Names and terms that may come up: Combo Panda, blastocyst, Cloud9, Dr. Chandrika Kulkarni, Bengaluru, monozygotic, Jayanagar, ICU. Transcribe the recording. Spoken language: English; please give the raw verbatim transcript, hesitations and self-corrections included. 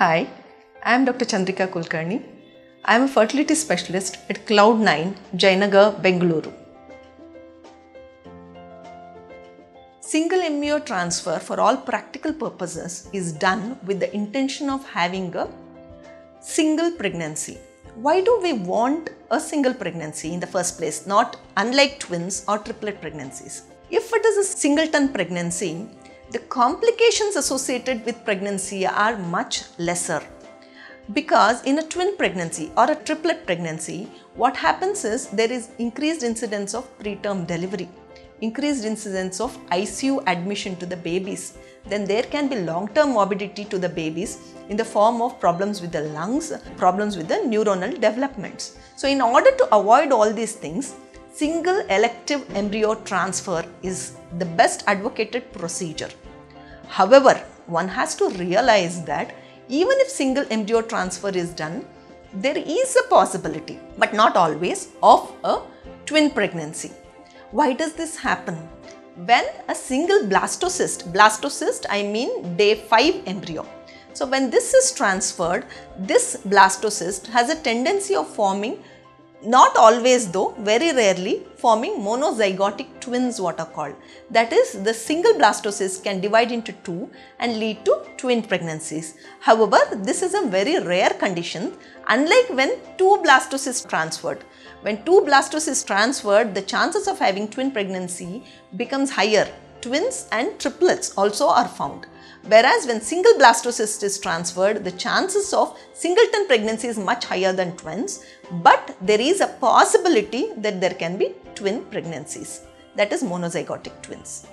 Hi, I am Doctor Chandrika Kulkarni. I am a fertility specialist at Cloud nine, Jayanagar, Bengaluru. Single embryo transfer for all practical purposes is done with the intention of having a single pregnancy. Why do we want a single pregnancy in the first place, not unlike twins or triplet pregnancies? If it is a singleton pregnancy, the complications associated with pregnancy are much lesser, because in a twin pregnancy or a triplet pregnancy, what happens is there is increased incidence of preterm delivery, increased incidence of I C U admission to the babies. Then there can be long-term morbidity to the babies in the form of problems with the lungs, problems with the neuronal developments. So in order to avoid all these things, single elective embryo transfer is the best advocated procedure. However, one has to realize that even if single embryo transfer is done, there is a possibility, but not always, of a twin pregnancy. Why does this happen? When a single blastocyst, blastocyst I mean day five embryo. So when this is transferred, this blastocyst has a tendency of forming, not always though, very rarely, forming monozygotic twins, what are called. That is, the single blastocyst can divide into two and lead to twin pregnancies. However, this is a very rare condition, unlike when two blastocysts transferred. When two blastocysts transferred, the chances of having twin pregnancy becomes higher. Twins and triplets also are found. Whereas when single blastocyst is transferred, the chances of singleton pregnancy is much higher than twins, but there is a possibility that there can be twin pregnancies, that is monozygotic twins.